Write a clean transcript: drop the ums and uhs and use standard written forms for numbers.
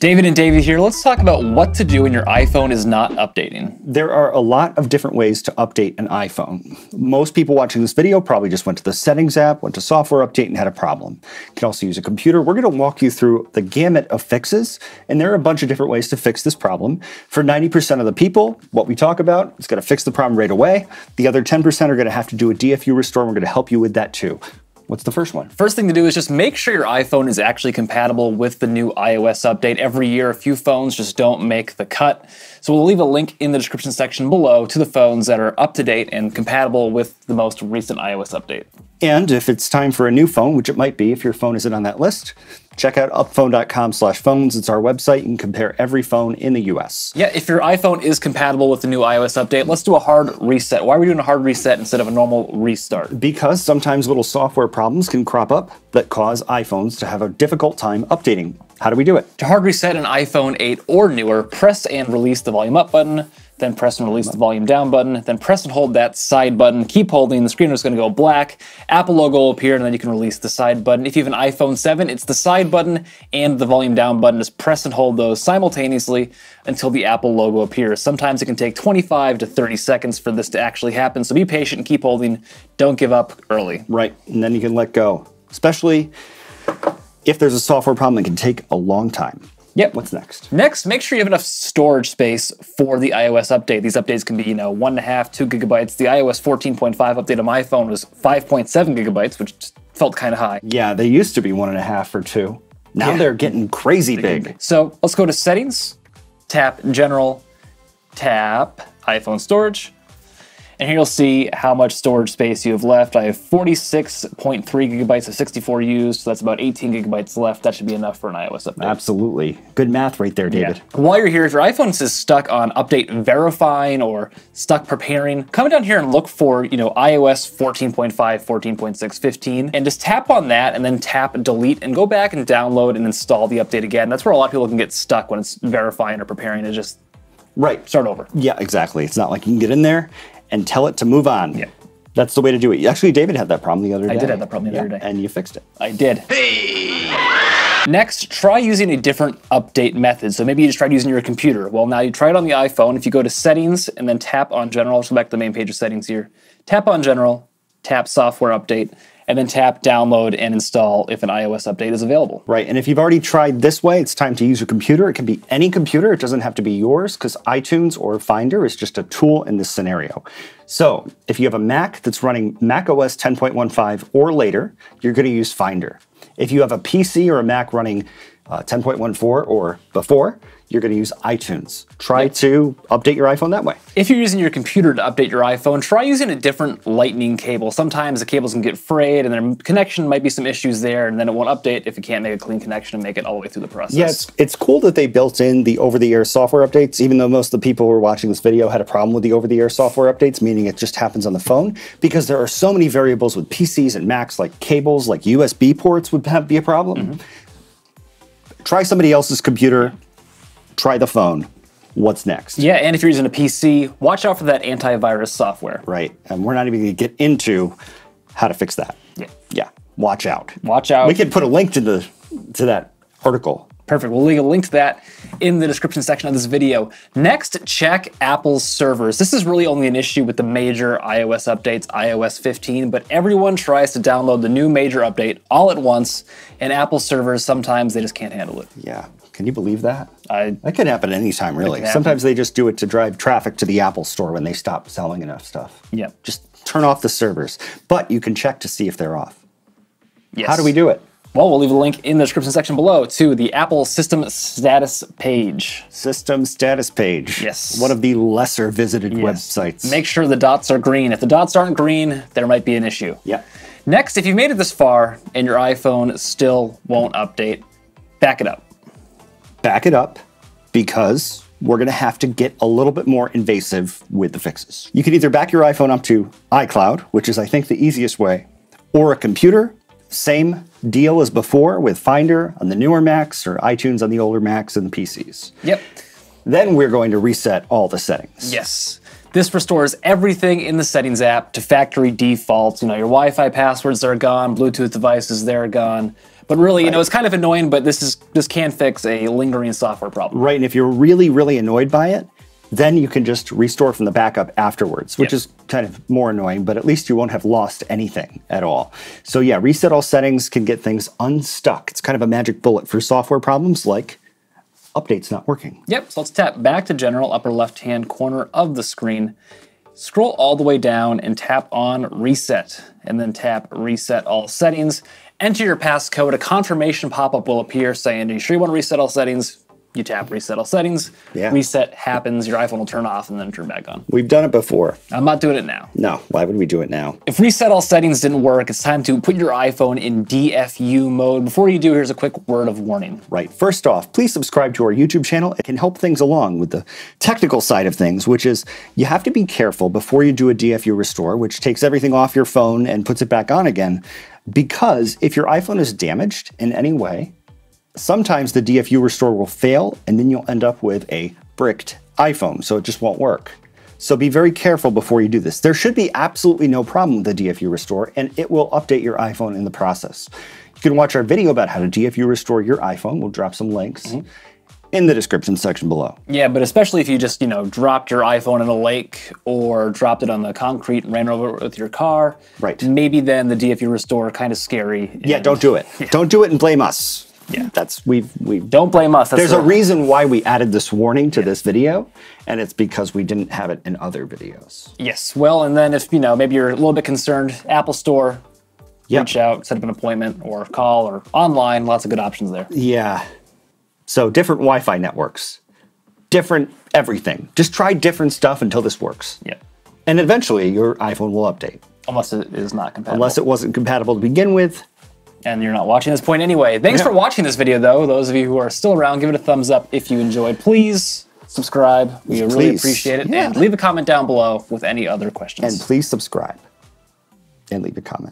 David and Davey here. Let's talk about what to do when your iPhone is not updating. There are a lot of different ways to update an iPhone. Most people watching this video probably just went to the Settings app, went to Software Update, and had a problem. You can also use a computer. We're going to walk you through the gamut of fixes, and there are a bunch of different ways to fix this problem. For 90% of the people, what we talk about is going to fix the problem right away. The other 10% are going to have to do a DFU restore, and we're going to help you with that too. What's the first one? First thing to do is just make sure your iPhone is actually compatible with the new iOS update. Every year, a few phones just don't make the cut. So we'll leave a link in the description section below to the phones that are up to date and compatible with the most recent iOS update. And if it's time for a new phone, which it might be if your phone isn't on that list, check out upphone.com/phones. It's our website. You can compare every phone in the US. Yeah, if your iPhone is compatible with the new iOS update, let's do a hard reset. Why are we doing a hard reset instead of a normal restart? Because sometimes little software problems can crop up that cause iPhones to have a difficult time updating. How do we do it? To hard reset an iPhone 8 or newer, press and release the volume up button, then press and release the volume down button, then press and hold that side button. Keep holding, the screen is gonna go black, Apple logo will appear, and then you can release the side button. If you have an iPhone 7, it's the side button and the volume down button. Just press and hold those simultaneously until the Apple logo appears. Sometimes it can take 25 to 30 seconds for this to actually happen, so be patient and keep holding. Don't give up early. Right, and then you can let go, especially if there's a software problem, it can take a long time. Yep. What's next? Next, make sure you have enough storage space for the iOS update. These updates can be, 1.5, 2 gigabytes. The iOS 14.5 update on my phone was 5.7 gigabytes, which felt kind of high. Yeah, they used to be 1.5 or 2. Now they're getting crazy big. So let's go to Settings, tap General, tap iPhone Storage. And here you'll see how much storage space you have left. I have 46.3 gigabytes of 64 used, so that's about 18 gigabytes left. That should be enough for an iOS update. Absolutely. Good math right there, David. Yeah. While you're here, if your iPhone is stuck on update verifying or stuck preparing, come down here and look for, iOS 14.5, 14.6, 15, and just tap on that and then tap delete and go back and download and install the update again. That's where a lot of people can get stuck when it's verifying or preparing. It's just start over. Yeah, exactly. It's not like you can get in there and tell it to move on. Yeah. That's the way to do it. Actually, David had that problem the other day. I did have that problem the other day. And you fixed it. I did. Hey! Next, try using a different update method. So maybe you just tried using your computer. Well, now you try it on the iPhone. If you go to Settings and then tap on General, just go back to the main page of Settings here. Tap on General, tap Software Update, and then tap Download and Install if an iOS update is available. Right, and if you've already tried this way, it's time to use your computer. It can be any computer, it doesn't have to be yours, because iTunes or Finder is just a tool in this scenario. So, if you have a Mac that's running macOS 10.15 or later, you're gonna use Finder. If you have a PC or a Mac running 10.14 or before, you're gonna use iTunes. Try to update your iPhone that way. If you're using your computer to update your iPhone, try using a different lightning cable. Sometimes the cables can get frayed and their connection might be some issues there, and then it won't update if you can't make a clean connection and make it all the way through the process. Yes, yeah, it's cool that they built in the over-the-air software updates, even though most of the people who are watching this video had a problem with the over-the-air software updates, meaning it just happens on the phone, because there are so many variables with PCs and Macs, like cables, like USB ports would be a problem. Try somebody else's computer, try the phone. What's next? Yeah, and if you're using a PC, watch out for that antivirus software. Right, and we're not even gonna get into how to fix that. Yeah. Yeah, watch out. Watch out. We can put a link to that article. Perfect, we'll leave a link to that in the description section of this video. Next, check Apple's servers. This is really only an issue with the major iOS updates, iOS 15, but everyone tries to download the new major update all at once, and Apple servers, sometimes they just can't handle it. Yeah, can you believe that? That could happen anytime, really. Sometimes they just do it to drive traffic to the Apple store when they stop selling enough stuff. Yeah. Just turn off the servers, but you can check to see if they're off. Yes. How do we do it? Well, we'll leave a link in the description section below to the Apple System Status page. System Status page. Yes. One of the lesser visited websites. Make sure the dots are green. If the dots aren't green, there might be an issue. Yeah. Next, if you've made it this far and your iPhone still won't update, back it up. Back it up, because we're gonna have to get a little bit more invasive with the fixes. You can either back your iPhone up to iCloud, which is I think the easiest way, or a computer. Same deal as before with Finder on the newer Macs or iTunes on the older Macs and PCs. Yep. Then we're going to reset all the settings. Yes. This restores everything in the Settings app to factory defaults. Your Wi-Fi passwords are gone, Bluetooth devices, they're gone. But really, you know, it's kind of annoying, but this can fix a lingering software problem. Right, and if you're really, really annoyed by it, then you can just restore from the backup afterwards, which is kind of more annoying, but at least you won't have lost anything at all. So yeah, reset all settings can get things unstuck. It's kind of a magic bullet for software problems like updates not working. Yep, so let's tap back to general, upper left-hand corner of the screen. Scroll all the way down and tap on reset, and then tap reset all settings. Enter your passcode, a confirmation pop-up will appear saying, are you sure you want to reset all settings? You tap reset all settings, reset happens, your iPhone will turn off and then turn back on. We've done it before. I'm not doing it now. No, why would we do it now? If reset all settings didn't work, it's time to put your iPhone in DFU mode. Before you do, here's a quick word of warning. Right, first off, please subscribe to our YouTube channel. It can help things along with the technical side of things, which is you have to be careful before you do a DFU restore, which takes everything off your phone and puts it back on again, because if your iPhone is damaged in any way, sometimes the DFU restore will fail, and then you'll end up with a bricked iPhone, so it just won't work. So be very careful before you do this. There should be absolutely no problem with the DFU restore, and it will update your iPhone in the process. You can watch our video about how to DFU restore your iPhone. We'll drop some links in the description section below. Yeah, but especially if you just, you know, dropped your iPhone in a lake or dropped it on the concrete and ran over it with your car. Right. Maybe then the DFU restore kind of scary. Yeah, don't do it. Don't do it and blame us. Yeah, that's don't blame us. That's there's a reason why we added this warning to this video, and it's because we didn't have it in other videos. Yes, well, and then if you know maybe you're a little bit concerned, Apple Store, reach out, set up an appointment, or call, or online. Lots of good options there. Yeah, so different Wi-Fi networks, different everything. Just try different stuff until this works. Yeah, and eventually your iPhone will update, unless it is not compatible. Unless it wasn't compatible to begin with. And you're not watching this point anyway. Thanks for watching this video, though. Those of you who are still around, give it a thumbs up if you enjoyed. Please subscribe. We really appreciate it. Yeah. And leave a comment down below with any other questions. And please subscribe and leave a comment.